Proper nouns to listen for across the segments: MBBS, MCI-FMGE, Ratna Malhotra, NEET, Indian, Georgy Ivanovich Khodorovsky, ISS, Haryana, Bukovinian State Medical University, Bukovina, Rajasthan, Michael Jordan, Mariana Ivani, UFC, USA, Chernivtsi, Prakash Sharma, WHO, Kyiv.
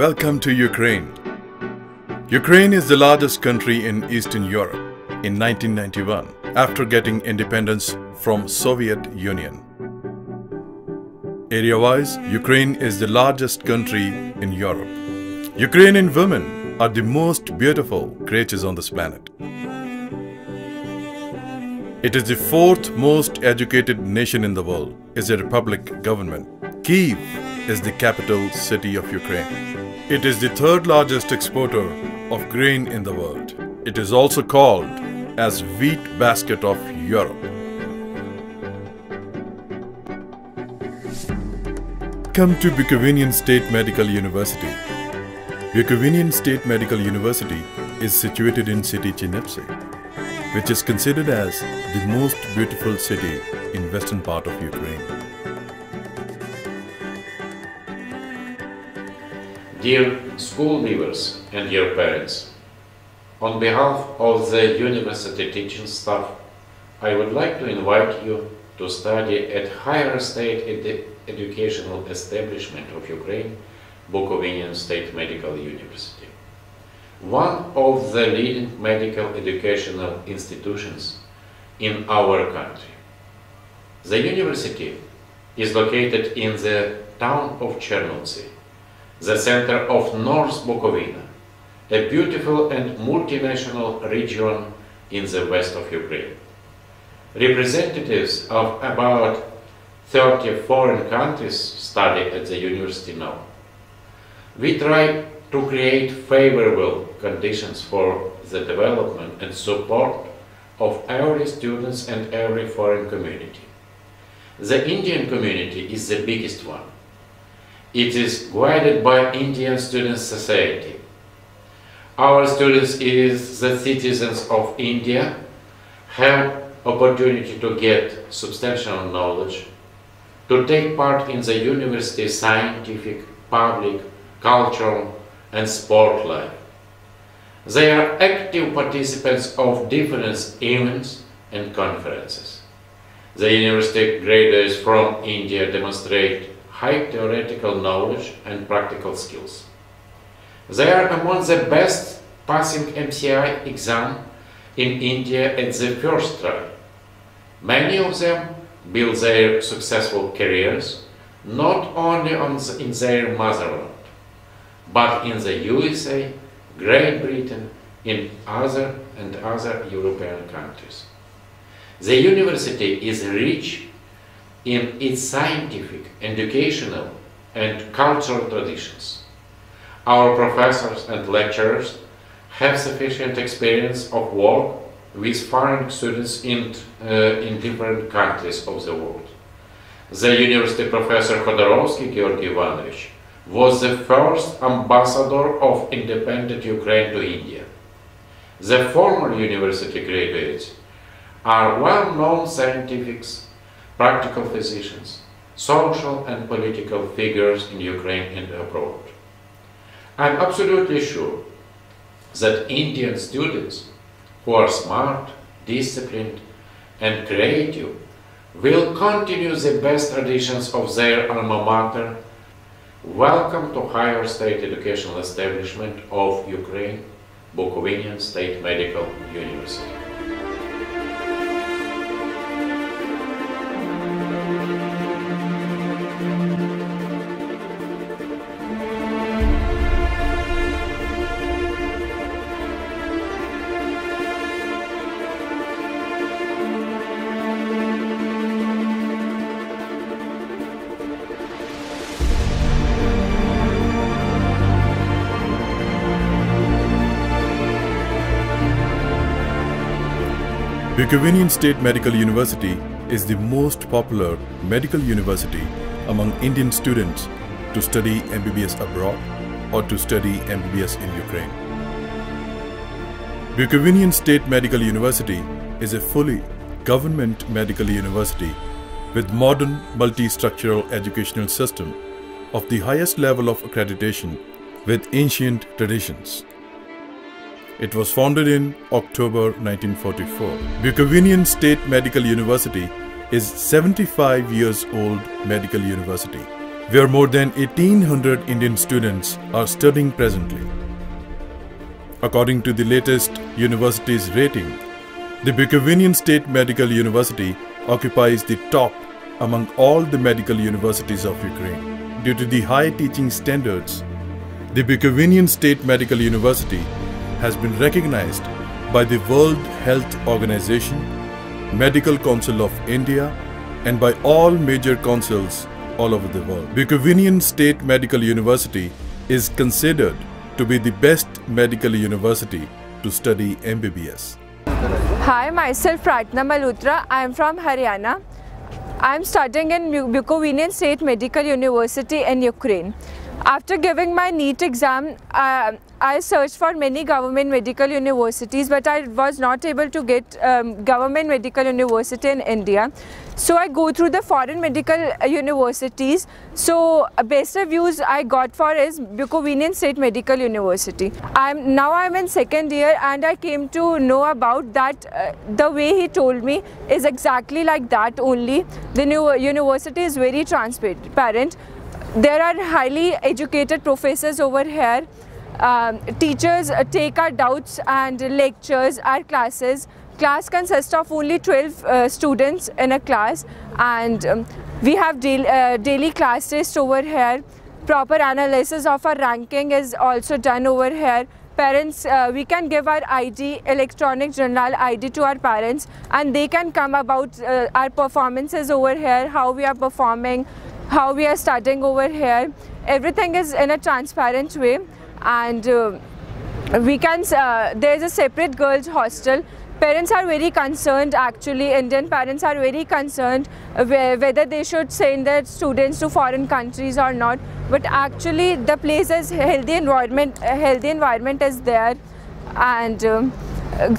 Welcome to Ukraine. Ukraine is the largest country in Eastern Europe in 1991 after getting independence from Soviet Union. Area-wise, Ukraine is the largest country in Europe. Ukrainian women are the most beautiful creatures on this planet. It is the fourth most educated nation in the world, is a republic government. Kyiv is the capital city of Ukraine. It is the third largest exporter of grain in the world. It is also called as wheat basket of Europe. Welcome to Bukovinian State Medical University. Bukovinian State Medical University is situated in city Chernivtsi, which is considered as the most beautiful city in western part of Ukraine. Dear school leavers and your parents, on behalf of the university teaching staff, I would like to invite you to study at higher state educational establishment of Ukraine, Bukovinian State Medical University. One of the leading medical educational institutions in our country. The university is located in the town of Chernivtsi, the center of North Bukovina, a beautiful and multinational region in the west of Ukraine. Representatives of about 30 foreign countries study at the university now. We try to create favorable conditions for the development and support of every students and every foreign community. The Indian community is the biggest one. It is guided by Indian Students Society. Our students is the citizens of India, have opportunity to get substantial knowledge, to take part in the university's scientific, public, cultural and sport life. They are active participants of different events and conferences. The university graduates from India demonstrate high theoretical knowledge and practical skills. They are among the best passing MCI exam in India at the first try. Many of them build their successful careers not only in their motherland, but in the USA, Great Britain, in other European countries. The university is rich in its scientific, educational and cultural traditions. Our professors and lecturers have sufficient experience of work with foreign students in different countries of the world. The university professor Khodorovsky Georgy Ivanovich was the first ambassador of independent Ukraine to India. The former university graduates are well-known scientists, practical physicians, social and political figures in Ukraine and abroad. I'm absolutely sure that Indian students who are smart, disciplined and creative will continue the best traditions of their alma mater. Welcome to higher state educational establishment of Ukraine, Bukovinian State Medical University. Bukovinian State Medical University is the most popular medical university among Indian students to study MBBS abroad or to study MBBS in Ukraine. Bukovinian State Medical University is a fully government medical university with modern multi-structural educational system of the highest level of accreditation with ancient traditions. It was founded in October 1944. Bukovinian State Medical University is 75 years old medical university where more than 1,800 Indian students are studying presently. According to the latest university's rating, the Bukovinian State Medical University occupies the top among all the medical universities of Ukraine. Due to the high teaching standards, the Bukovinian State Medical University has been recognized by the World Health Organization, Medical Council of India, and by all major councils all over the world. Bukovinian State Medical University is considered to be the best medical university to study MBBS. Hi, myself Ratna Malhotra. I am from Haryana. I am studying in Bukovinian State Medical University in Ukraine. After giving my NEET exam, I searched for many government medical universities, but I was not able to get government medical university in India. So I go through the foreign medical universities. So best reviews I got for is Bukovinian State Medical University. Now I'm in second year, and I came to know about that the way he told me is exactly like that only. The new university is very transparent. There are highly educated professors over here. Teachers take our doubts and lectures, our classes. Class consists of only 12 students in a class, and we have daily class tests over here. Proper analysis of our ranking is also done over here. Parents, we can give our ID, electronic journal ID to our parents, and they can come about our performances over here, how we are performing, how we are studying over here. Everything is in a transparent way, and there's a separate girls hostel. Parents are very concerned, actually. Indian parents are very concerned whether they should send their students to foreign countries or not. But actually the place is healthy environment is there, and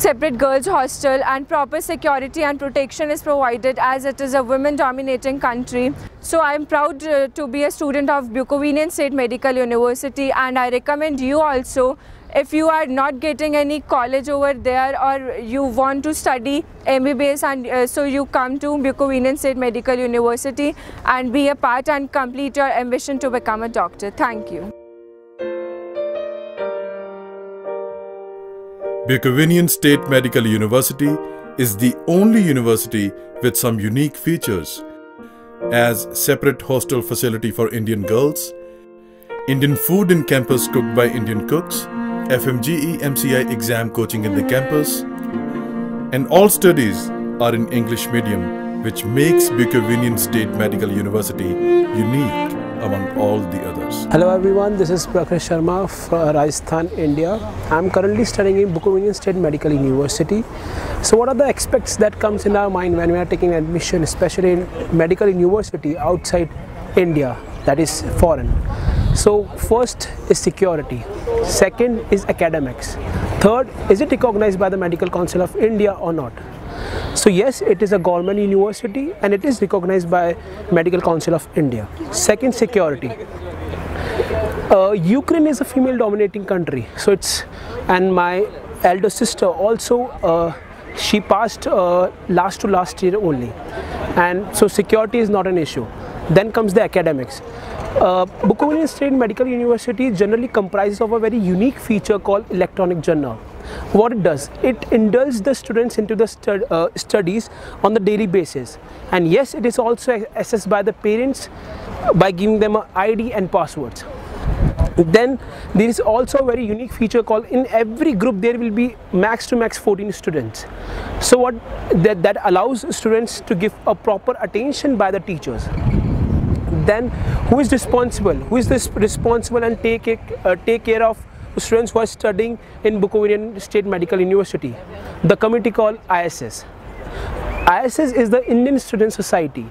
separate girls hostel, and proper security and protection is provided, as it is a women-dominating country. So I am proud to be a student of Bukovinian State Medical University, and I recommend you also, if you are not getting any college over there or you want to study MBBS, and so you come to Bukovinian State Medical University and be a part and complete your ambition to become a doctor. Thank you. Bukovinian State Medical University is the only university with some unique features, as separate hostel facility for Indian girls, Indian food in campus cooked by Indian cooks, FMGE MCI exam coaching in the campus, and all studies are in English medium, which makes Bukovinian State Medical University unique among all the others. Hello everyone, this is Prakash Sharma from Rajasthan, India. I am currently studying in Bukovinian State Medical University. So what are the aspects that comes in our mind when we are taking admission, especially in medical university outside India, that is foreign? So first is security, second is academics, third, is it recognized by the Medical Council of India or not? So yes, it is a government university and it is recognized by Medical Council of India. Second, security. Ukraine is a female dominating country, so it's, and my elder sister also, she passed last year only, and so security is not an issue. Then comes the academics. Bukovinian State Medical University generally comprises of a very unique feature called electronic journal. What it does, it indulges the students into the studies on the daily basis, and yes, it is also assessed by the parents by giving them an ID and passwords. Then there is also a very unique feature called, in every group there will be max to max 14 students. So what that allows students to give a proper attention by the teachers. Then who is responsible? Who is this responsible and take care of students who are studying in Bukovinian State Medical University? The committee called ISS. ISS is the Indian Student Society.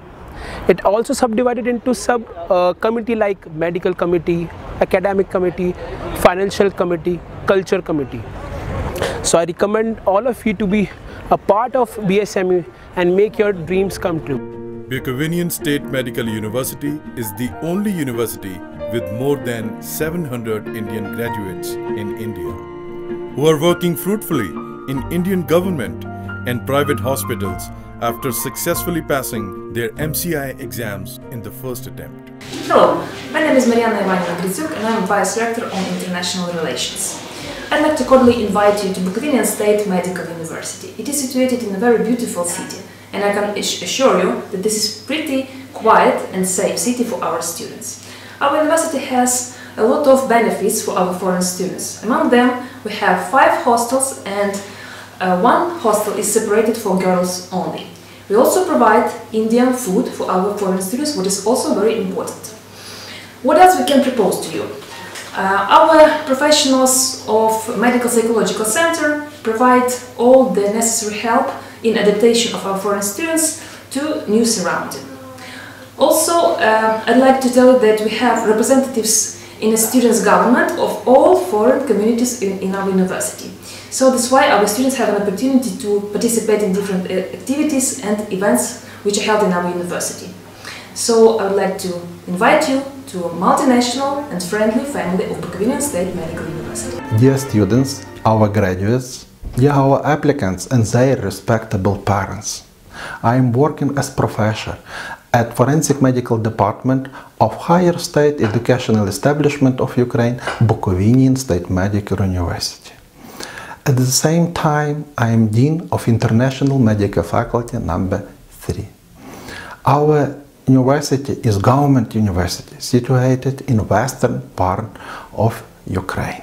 It also subdivided into sub-committee like medical committee, academic committee, financial committee, culture committee. So I recommend all of you to be a part of BSMU and make your dreams come true. Bukovinian State Medical University is the only university with more than 700 Indian graduates in India who are working fruitfully in Indian government and private hospitals after successfully passing their MCI exams in the first attempt. Hello, my name is Mariana Ivani, and I am Vice Rector on International Relations. I'd like to cordially invite you to Bukovinian State Medical University. It is situated in a very beautiful city, and I can assure you that this is pretty quiet and safe city for our students. Our university has a lot of benefits for our foreign students. Among them, we have 5 hostels, and one hostel is separated for girls only. We also provide Indian food for our foreign students, which is also very important. What else we can propose to you? Our professionals of Medical Psychological Center provide all the necessary help in adaptation of our foreign students to new surroundings. Also, I'd like to tell you that we have representatives in the students' government of all foreign communities in our university. So that's why our students have an opportunity to participate in different activities and events which are held in our university. So I would like to invite you to a multinational and friendly family of Bukovinian State Medical University. Dear students, our graduates, dear our applicants and their respectable parents, I am working as professor at Forensic Medical Department of Higher State Educational Establishment of Ukraine, Bukovinian State Medical University. At the same time, I am Dean of International Medical Faculty number 3. Our university is government university situated in western part of Ukraine.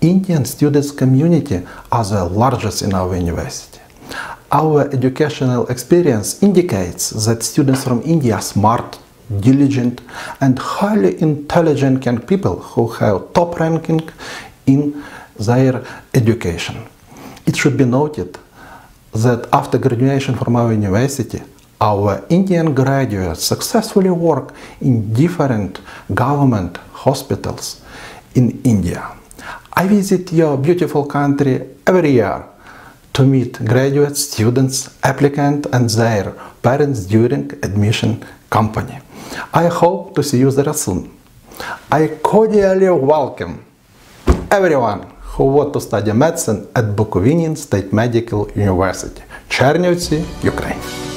Indian students community are the largest in our university. Our educational experience indicates that students from India are smart, diligent and highly intelligent young people who have top ranking in their education. It should be noted that after graduation from our university, our Indian graduates successfully work in different government hospitals in India. I visit your beautiful country every year to meet graduates, students, applicants and their parents during admission campaign. I hope to see you there soon. I cordially welcome everyone who wants to study medicine at Bukovinian State Medical University, Chernivtsi, Ukraine.